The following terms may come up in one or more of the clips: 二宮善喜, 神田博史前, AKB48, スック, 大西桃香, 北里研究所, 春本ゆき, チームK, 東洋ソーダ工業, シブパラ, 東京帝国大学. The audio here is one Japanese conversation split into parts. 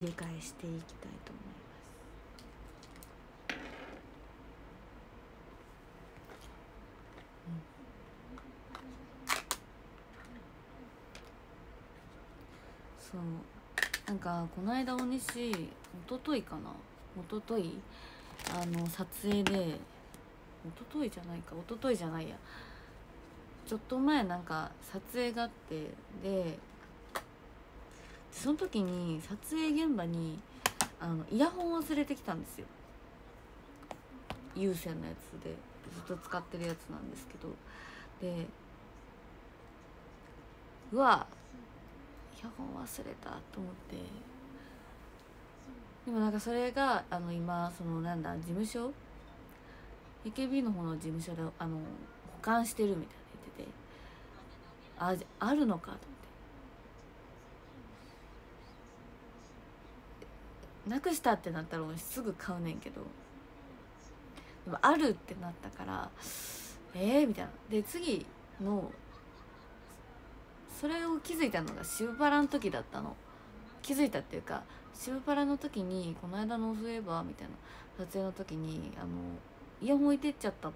理解していきたいと思います。そうなんかこの間おととい撮影でちょっと前なんか撮影があって、でその時に撮影現場にイヤホンを連れてきたんですよ。有線のやつでずっと使ってるやつなんですけど、でうわイヤホン忘れたと思って、でもなんかそれが今その事務所 AKB の方の事務所で保管してるみたいな言ってて、あるのかと思って、なくしたってなったらすぐ買うねんけど、でもあるってなったからみたいな。で次のそれを気づいたのがシブパラの時だったの。気づいたっていうかシブパラの時にこの間のそういえばみたいな撮影の時にイヤホン置いてっちゃったん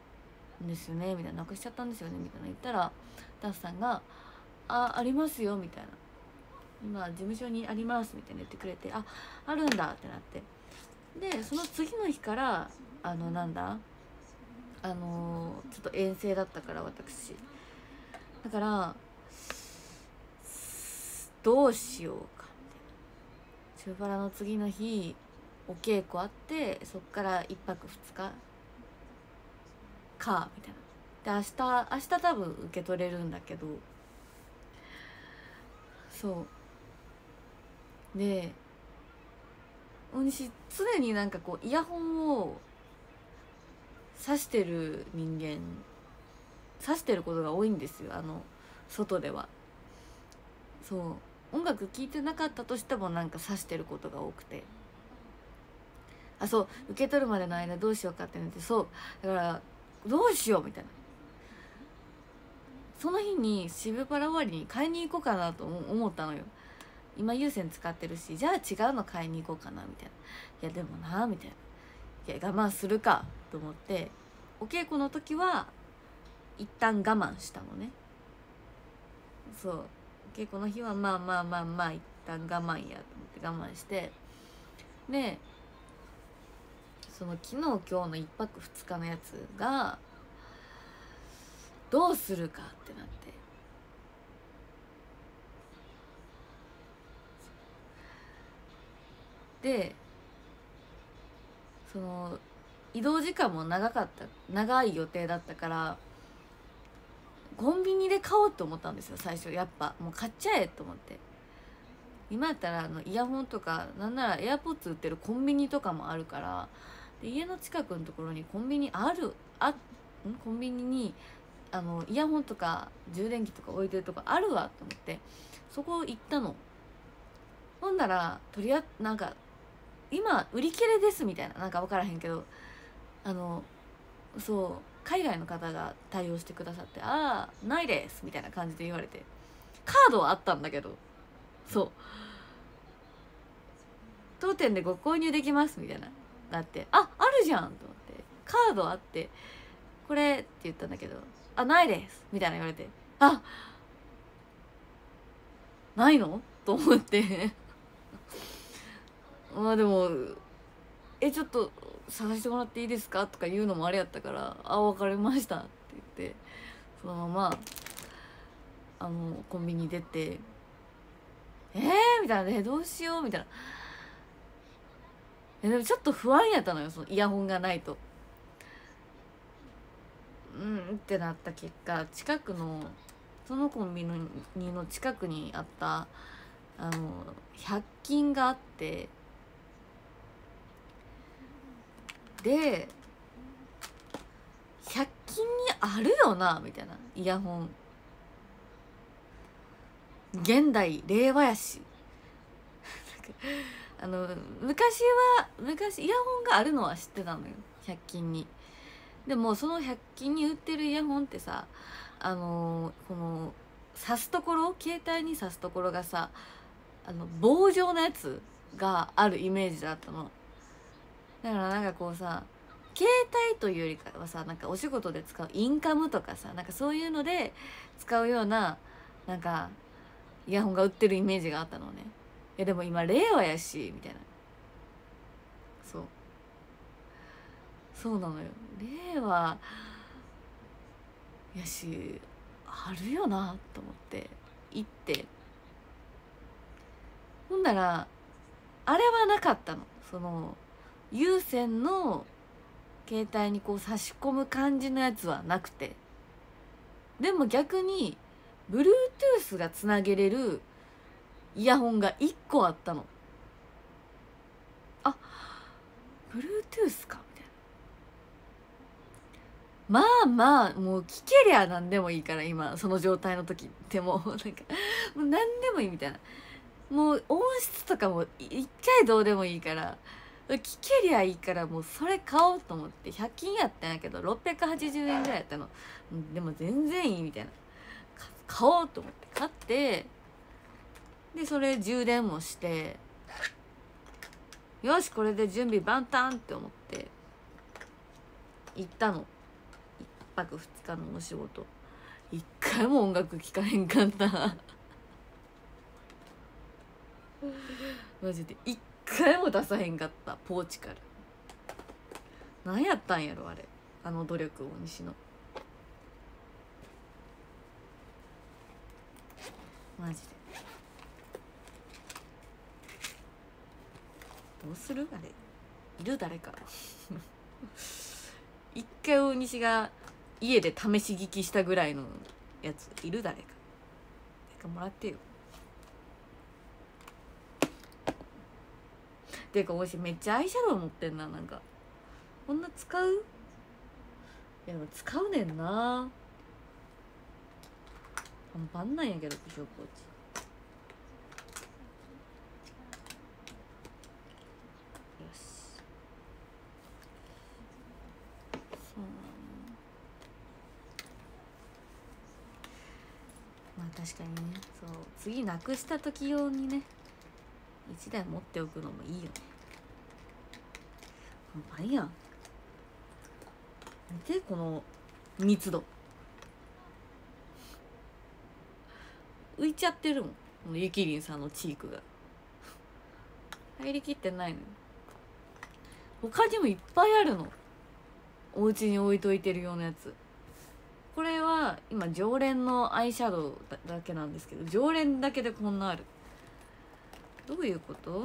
ですよねみたいな、なくしちゃったんですよねみたいな言ったらダスさんが「あありますよ」みたいな「今事務所にあります」みたいな言ってくれて「ああるんだ」ってなって、でその次の日からちょっと遠征だったから私だから。どうしようかみたいな。シブパラの次の日お稽古あって、そっから1泊2日かみたいな。で明日多分受け取れるんだけど、そうで大西常になんかこうイヤホンを挿してる人間、挿してることが多いんですよ外では。そう音楽聴いてなかったとしてもなんか刺してることが多くて、あそう受け取るまでの間どうしようかってなって、そうだからどうしようみたいな。その日にシブパラ終わりに買いに行こうかなと思ったのよ。今有線使ってるし、じゃあ違うの買いに行こうかなみたいな。いやでもなみたいな、いや我慢するかと思ってお稽古の時は一旦我慢したのね。そう結構この日はまあ一旦我慢やと思って我慢して、でその昨日今日の1泊2日のやつがどうするかってなって、でその移動時間も長い予定だったからコンビニで買おうと思ったんですよ最初。やっぱもう買っちゃえと思って、今やったらイヤホンとかなんならエアポッツ売ってるコンビニとかもあるから、で家の近くのところにコンビニにイヤホンとか充電器とか置いてるとこあるわと思ってそこ行ったの。ほんならとりあえずなんか今売り切れですみたいな、なんか分からへんけどそう海外の方が対応してくださって「ああないです」みたいな感じで言われて、カードはあったんだけど、そう当店でご購入できますみたいななって、ああるじゃんと思ってカードあってこれって言ったんだけど「あないです」みたいな言われて「あないの?」と思ってまあでも「ちょっと探してもらっていいですか?」とか言うのもあれやったから「あ分かりました」って言ってそのままコンビニ出て「みたいなね、どうしようみたいな。でもちょっと不安やったのよ、そのイヤホンがないと。ってなった結果、近くのそのコンビニの近くにあった100均があって、で100均にあるよなみたいな、イヤホン現代令和やし昔イヤホンがあるのは知ってたのよ100均に。でもその100均に売ってるイヤホンってさこの挿すところ、携帯に挿すところがさ棒状のやつがあるイメージだったの。だからなんかこうさ、携帯というよりかはさ、なんかお仕事で使うインカムとかさ、なんかそういうので使うようななんかイヤホンが売ってるイメージがあったのね。いやでも今令和やしみたいな。そうなのよ、令和やしあるよなと思って行って、ほんならあれはなかったの。その有線の携帯にこう差し込む感じのやつはなくて、でも逆に Bluetooth がつなげれるイヤホンが1個あったの。あ、Bluetooth かみたいな。まあまあもう聞けりゃ何でもいいから、今その状態の時でもなんかもう何でもいいみたいな。もう音質とかも一回どうでもいいから聞けりゃいいから、もうそれ買おうと思って、100均やったんやけど680円ぐらいやったの。でも全然いいみたいな、買おうと思って買って、でそれ充電もして、よしこれで準備万端って思って行ったの。1泊2日のお仕事1回も音楽聴かへんかったマジで1回も出さへんかった、ポーチから。何やったんやろあれ、あの努力を西野。マジでどうするあれ、いる誰か一回大西が家で試し聞きしたぐらいのやつ、いる誰か。てかもらってよ。ていうかおいしい、めっちゃアイシャドウ持ってんな。なんかこんな使う？いや使うねんな、パンパンなんやけど。化粧ポーチ確かにね、そう次なくした時用にね1台持っておくのもいいよね。パンパンやん、見てこの密度、浮いちゃってるもん、ゆきりんさんのチークが入りきってないの。他にもいっぱいあるの、お家に置いといてるようなやつ。これは今常連のアイシャドウだけなんですけど、常連だけでこんなある。どういうこと？ど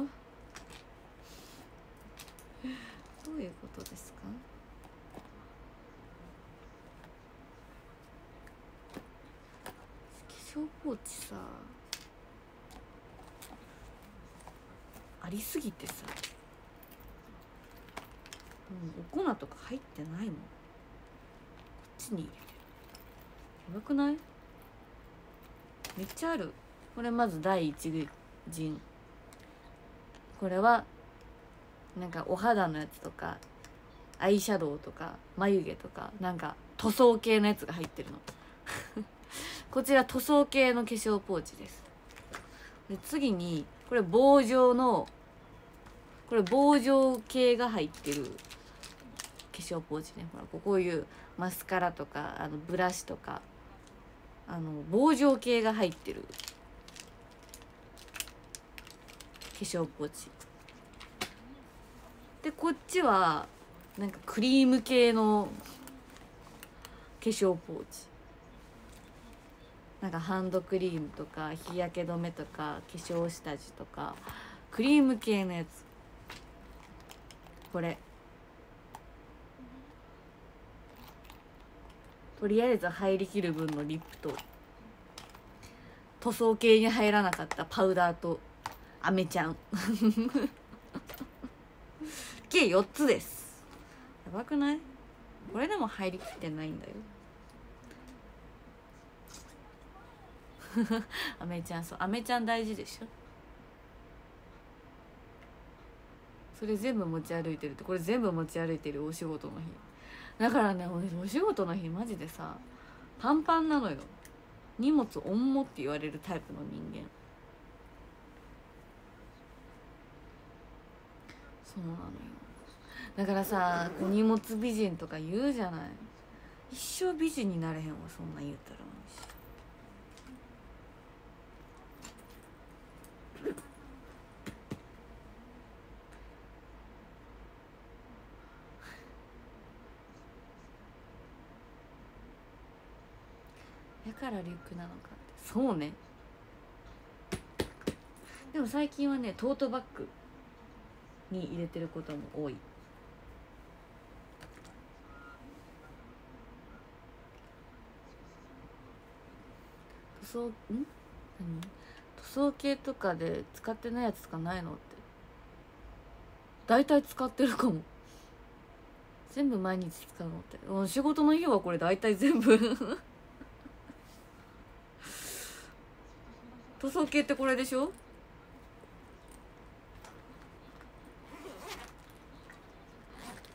ういうことですか？化粧ポーチさありすぎてさ、もうお粉とか入ってないもん。こっちに入れてる。やばくない？めっちゃある。これまず第一陣。これはなんかお肌のやつとかアイシャドウとか眉毛とかなんか塗装系のやつが入ってるのこちら塗装系の化粧ポーチです。で次にこれ棒状の、これ棒状系が入ってる化粧ポーチね。ほらこういうマスカラとかブラシとか棒状系が入ってる化粧ポーチで、こっちはなんかクリーム系の化粧ポーチ、なんかハンドクリームとか日焼け止めとか化粧下地とかクリーム系のやつ。これとりあえず入りきる分のリップと、塗装系に入らなかったパウダーとアメちゃん計4つです。やばくない？これでも入りきってないんだよアメちゃん、そうアメちゃん大事でしょ。それ全部持ち歩いてるって、これ全部持ち歩いてる、お仕事の日だからね。お仕事の日マジでさパンパンなのよ。荷物おんもって言われるタイプの人間。そうなのよ。だからさ、お荷物美人とか言うじゃない。一生美人になれへんわ、そんなん言ったら。だからリュックなのかって。そうね。でも最近はね、トートバッグに入れてることも多い。塗装系とかで使ってないやつとかないのって。大体使ってるかも。全部毎日使うのって。仕事の日はこれ大体全部塗装系ってこれでしょ。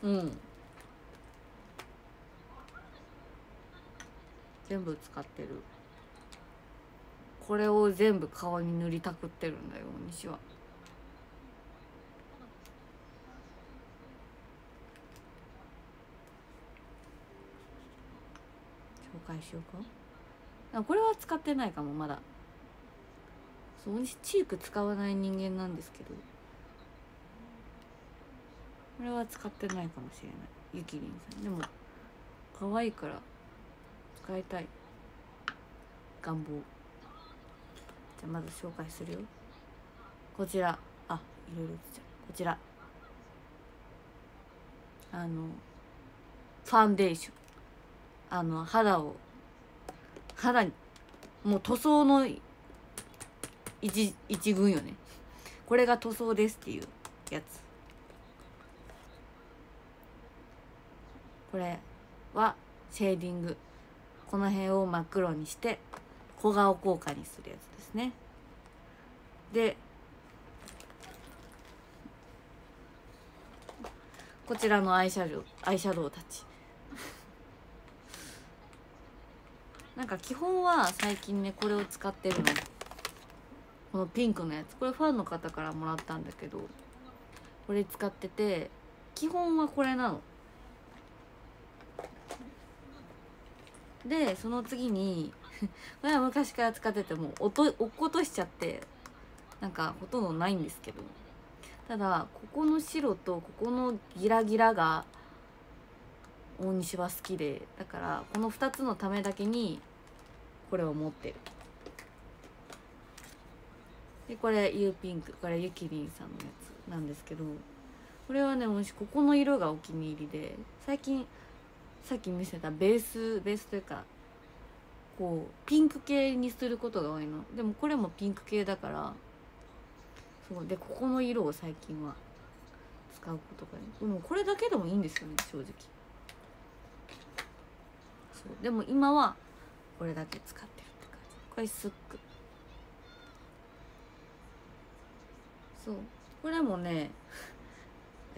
うん、全部使ってる。これを全部顔に塗りたくってるんだよ、西は。紹介しようか。あ、これは使ってないかも、まだ。そう、西チーク使わない人間なんですけど、これは使ってないかもしれない、ゆきりんさん。でも可愛いから使いたい願望。じゃあまず紹介するよ。こちら、あ、いろいろ映っちゃう。こちら、ファンデーション、肌にもう塗装の一群よね。これが塗装ですっていうやつ。これはシェーディング。この辺を真っ黒にして小顔効果にするやつですね。でこちらのアイシャドウたちなんか基本は最近ね、これを使ってるの。このピンクのやつ、これファンの方からもらったんだけど、これ使ってて、基本はこれなの。でその次にこれは昔から使ってて、もう落っことしちゃってなんかほとんどないんですけど、ただここの白とここのギラギラが大西は好きで、だからこの2つのためだけにこれを持ってる。でこれゆうピンク、これゆきりんさんのやつなんですけど、これはね、もしここの色がお気に入りで、最近さっき見せたベースというか、こうピンク系にすることが多いの。でもこれもピンク系だから、そうで、ここの色を最近は使うことがね。でもこれだけでもいいんですよね、正直。そうでも今はこれだけ使ってるって感じ。これスック。そう、これもね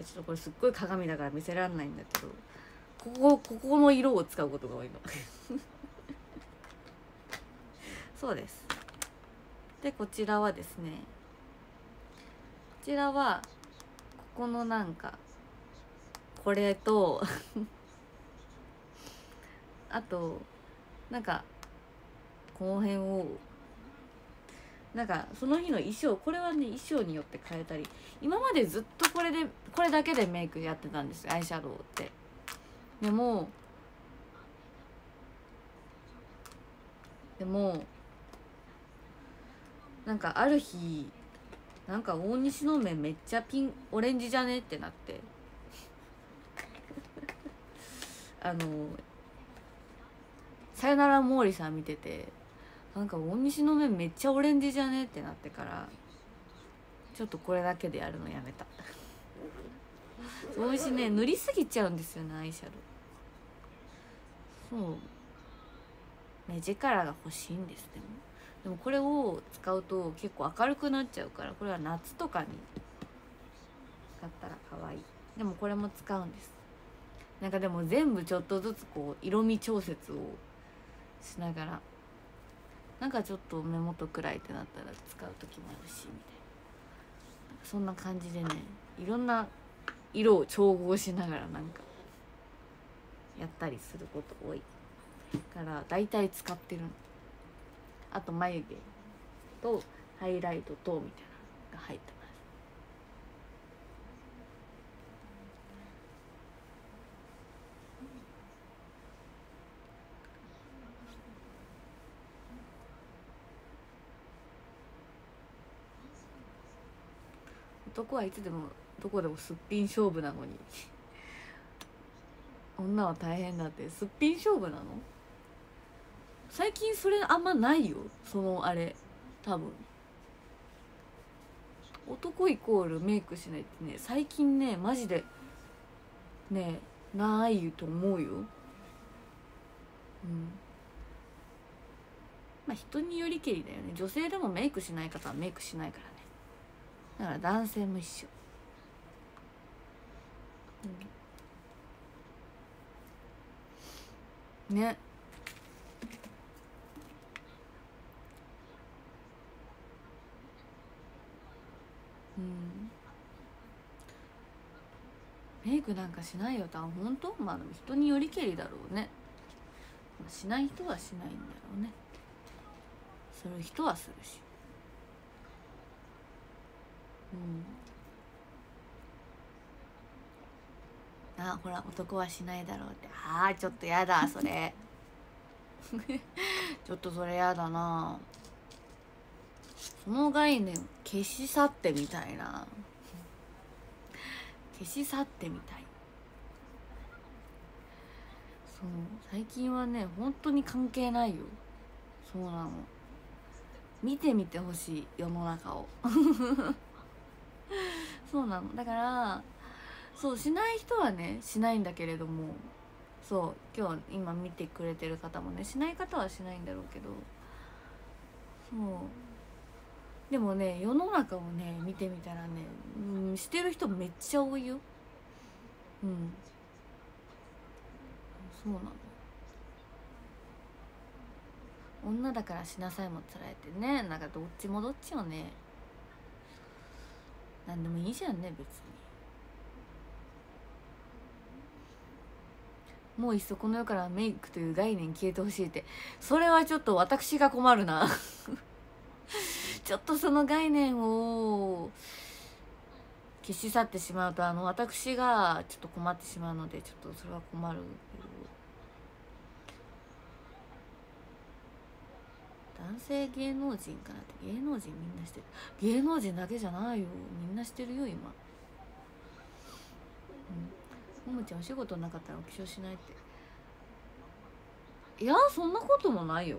ちょっとこれすっごい鏡だから見せられないんだけど、ここの色を使うことが多いのそうです。でこちらはですね、こちらはここのなんかこれとあとなんかこの辺をなんかその日の衣装、これはね衣装によって変えたり、今までずっとこれだけでメイクやってたんですよ、アイシャドウって。でもなんかある日、なんか大西の目めっちゃオレンジじゃねってなってさよなら毛利さん見てて、なんか大西の目めっちゃオレンジじゃねってなってから、ちょっとこれだけでやるのやめた。大西ね、塗りすぎちゃうんですよね、アイシャドウ。そう、目力が欲しいんです。でもこれを使うと結構明るくなっちゃうから、これは夏とかに使ったら可愛い。でもこれも使うんです。なんかでも全部ちょっとずつこう色味調節をしながら、なんかちょっと目元暗いってなったら使う時もあるしみたいな、そんな感じでね、いろんな色を調合しながらなんかやったりすること多いから大体使ってるの。あと眉毛とハイライトとみたいなのが入ってます。男はいつでもどこでもすっぴん勝負なのに女は大変だって。すっぴん勝負なの？最近それあんまないよ。そのあれ多分男イコールメイクしないってね最近ねマジでねないと思うよ。うん、まあ人によりけりだよね。女性でもメイクしない方はメイクしないからね。だから男性も一緒。うん、ね。うん。メイクなんかしないよ。本当？まあでも人によりけりだろうね。しない人はしないんだろうね。する人はするし。うん、あ、ほら男はしないだろうって。あーちょっとやだそれちょっとそれやだな。その概念を消し去ってみたいな消し去ってみたい。そう最近はね本当に関係ないよ。そうなの。見てみてほしい世の中をそうなの。だからそうしない人はねしないんだけれども、そう今見てくれてる方もねしない方はしないんだろうけど、そうでもね世の中をね見てみたらね、うん、してる人めっちゃ多いよ。うん、そうなの。女だからしなさいもつられてね、なんかどっちもどっちもねなんでもいいじゃんね別に。もういっそこの世からメイクという概念消えてほしいって。それはちょっと私が困るなちょっとその概念を消し去ってしまうと私がちょっと困ってしまうのでちょっとそれは困るけど。男性芸能人かなって。芸能人みんなしてる。芸能人だけじゃないよ、みんなしてるよ今。うん、ももちゃんお仕事なかったらお化粧しないって。いやそんなこともないよ。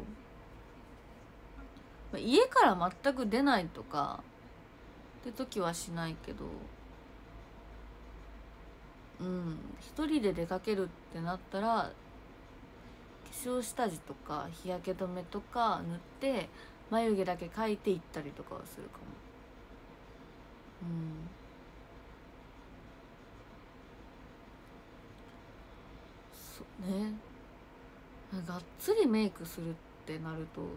家から全く出ないとかって時はしないけど、うん、一人で出かけるってなったら化粧下地とか日焼け止めとか塗って眉毛だけ描いていったりとかはするかも。うん。そうね。がっつりメイクするってなると、ま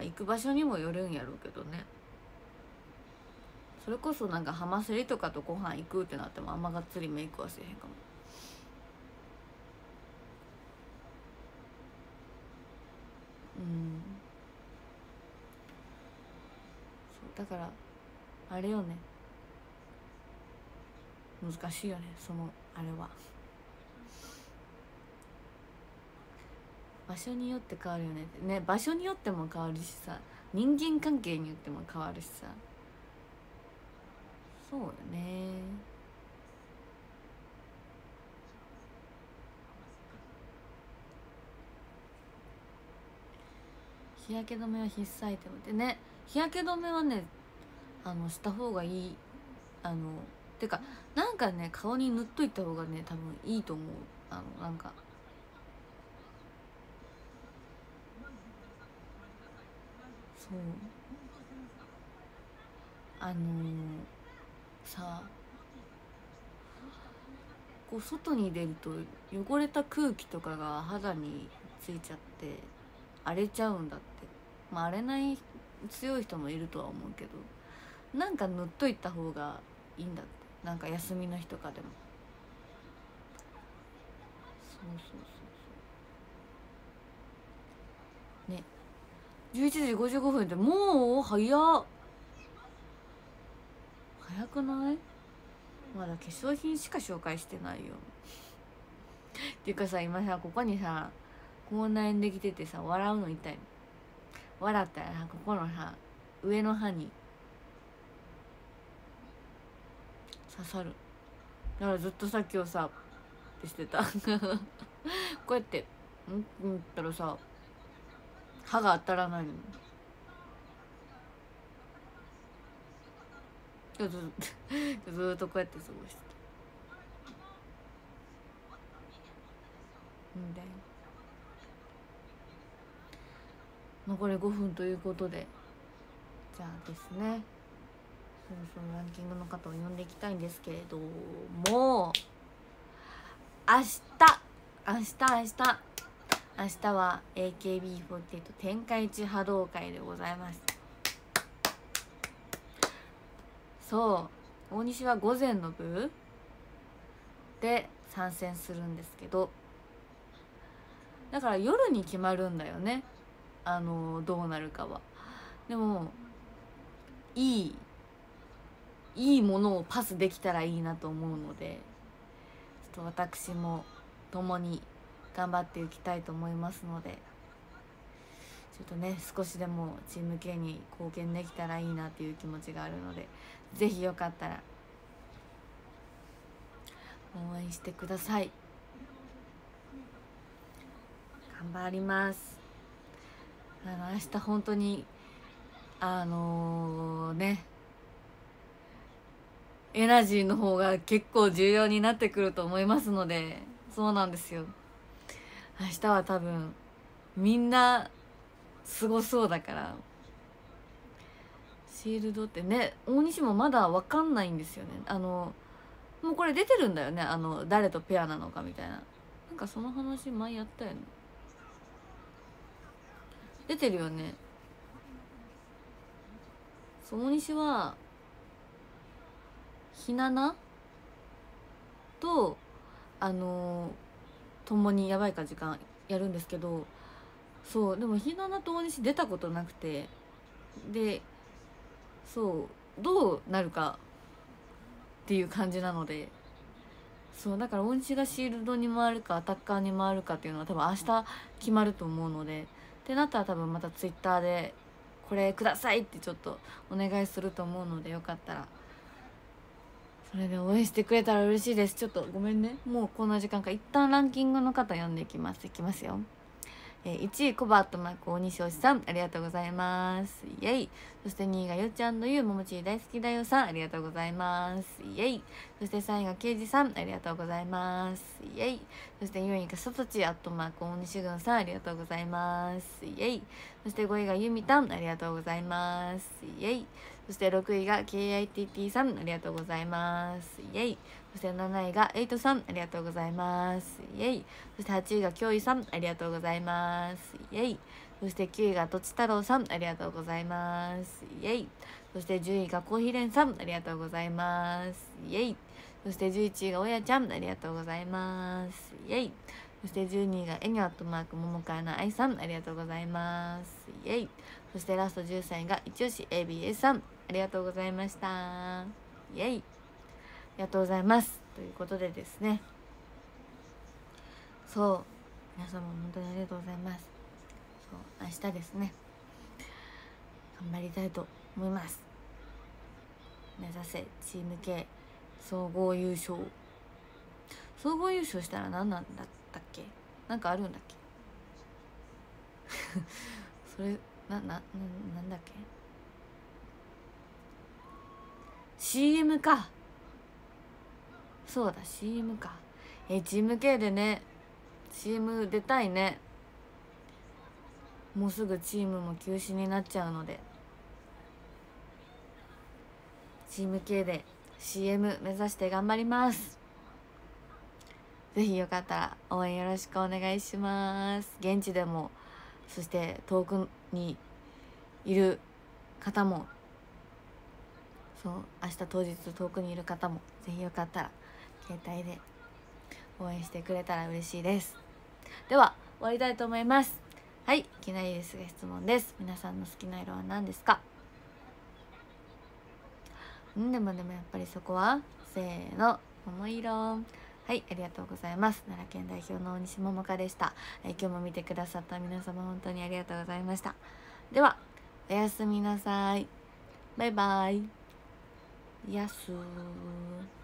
あ、行く場所にもよるんやろうけどね。それこそなんかハマセリとかとご飯行くってなってもあんまがっつりメイクはせえへんかも。うん、そうだからあれよね、難しいよねそのあれは。場所によって変わるよねってね。場所によっても変わるしさ、人間関係によっても変わるしさ。そうよね。日焼け止めは必須アイテムでね。日焼け止めはねした方がいい。てかなんかね顔に塗っといた方がね多分いいと思う。なんかそうさこう外に出ると汚れた空気とかが肌についちゃって荒れちゃうんだって。まあ荒れない強い人もいるとは思うけど、なんか塗っといた方がいいんだって。なんか休みの日とかでも。そうそうそうそうね。11時55分ってもう早っ、早くない？まだ化粧品しか紹介してないよっていうかさ、今さここにさ口内炎できててさ、笑うの痛いの。笑ったらさここのさ上の歯に刺さる。だからずっとさ今日さってしてたこうやって「ん？」って言ったらさ歯が当たらないの。ずっとこうやって過ごしてた。うんだよ。残り5分ということで、じゃあですね、そろそろランキングの方を呼んでいきたいんですけれども、明日は AKB48 天下一波動会でございます。そう大西は午前の部で参戦するんですけど、だから夜に決まるんだよね、どうなるかは。でもいいものをパスできたらいいなと思うので、ちょっと私も共に頑張っていきたいと思いますので、ちょっとね少しでもチームKに貢献できたらいいなっていう気持ちがあるので、ぜひよかったら応援してください。頑張ります。明日本当にねエナジーの方が結構重要になってくると思いますので、そうなんですよ。明日は多分みんなすごそうだから、シールドってね大西もまだ分かんないんですよね。もうこれ出てるんだよね、誰とペアなのかみたいな、なんかその話前やったよね。出てるよね。そう、大西はひななと共にやばいか時間やるんですけど、そうでもひななと大西出たことなくて、でそうどうなるかっていう感じなので、そうだから大西がシールドに回るかアタッカーに回るかっていうのは多分明日決まると思うので、ってなったら多分またツイッターでこれくださいってちょっとお願いすると思うので、よかったらそれで応援してくれたら嬉しいです。ちょっとごめんね、もうこんな時間か。一旦ランキングの方読んでいきます。いきますよ。1位コバ@大西推しさん、ありがとうございます、イエイ。そして2位がよちゃんのゆうももち大好きだよさん、ありがとうございます、イエイ。そして3位がけいじさん、ありがとうございます、イエイ。そして4位がさとち@大西ぐんさん、ありがとうございます、イエイ。そして5位がゆみたん、ありがとうございます、イエイ。そして6位が KITT さん、ありがとうございます、イエイ。そして7位がエイトさん、ありがとうございます、イエイ。そして8位がきょういさん、ありがとうございます、イエイ。そして9位がとち太郎さん、ありがとうございます、イエイ。そして10位がコーヒーレンさん、ありがとうございます、イエイ。そして11位がおやちゃん、ありがとうございます、イエイ。そして12位がえにゃ@ももかやなあいさん、ありがとうございます、イエイ。そしてラスト13位がいちよし ABA さん、ありがとうございました。イエイ。ありがとうございます。ということでですね。そう。皆様本当にありがとうございます。そう。明日ですね。頑張りたいと思います。目指せチームK総合優勝。総合優勝したら何なんだったっけ？なんかあるんだっけ？それ、なんだっけ？CM か。そうだ CM か。チームKでね CM 出たいね。もうすぐチームも休止になっちゃうので、チームKで CM 目指して頑張ります。ぜひよかったら応援よろしくお願いします。現地でもそして遠くにいる方もそう、明日当日遠くにいる方もぜひよかったら携帯で応援してくれたら嬉しいです。では終わりたいと思います。はい、いきなりですが質問です。皆さんの好きな色は何ですか？でもやっぱりそこはせーの、桃色。はい、ありがとうございます。奈良県代表の大西桃香でした。今日も見てくださった皆様本当にありがとうございました。ではおやすみなさい。バイバイ。やすー。